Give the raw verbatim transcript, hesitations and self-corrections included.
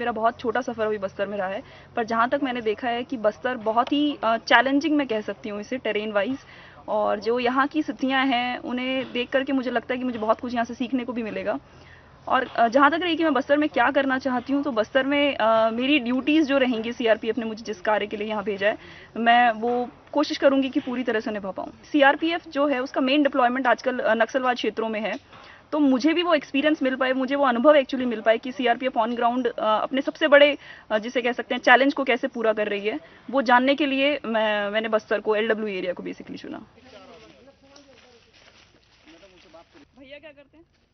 मेरा बहुत छोटा सफ़र अभी बस्तर में रहा है, पर जहाँ तक मैंने देखा है कि बस्तर बहुत ही चैलेंजिंग मैं कह सकती हूँ इसे टेरेन वाइज, और जो यहाँ की स्थितियाँ हैं उन्हें देख करके मुझे लगता है कि मुझे बहुत कुछ यहाँ से सीखने को भी मिलेगा। और जहाँ तक रही कि मैं बस्तर में क्या करना चाहती हूँ, तो बस्तर में आ, मेरी ड्यूटीज़ जो रहेंगी, सीआरपीएफ ने मुझे जिस कार्य के लिए यहाँ भेजा है मैं वो कोशिश करूँगी कि पूरी तरह से निभा पाऊँ। सीआरपीएफ जो है उसका मेन डिप्लॉयमेंट आजकल नक्सलवाद क्षेत्रों में है, तो मुझे भी वो एक्सपीरियंस मिल पाए, मुझे वो अनुभव एक्चुअली मिल पाए कि सीआरपीएफ ऑन ग्राउंड अपने सबसे बड़े जिसे कह सकते हैं चैलेंज को कैसे पूरा कर रही है, वो जानने के लिए मैं मैंने बस्तर को, एलडब्ल्यू एरिया को बेसिकली चुना। भैया क्या करते हैं?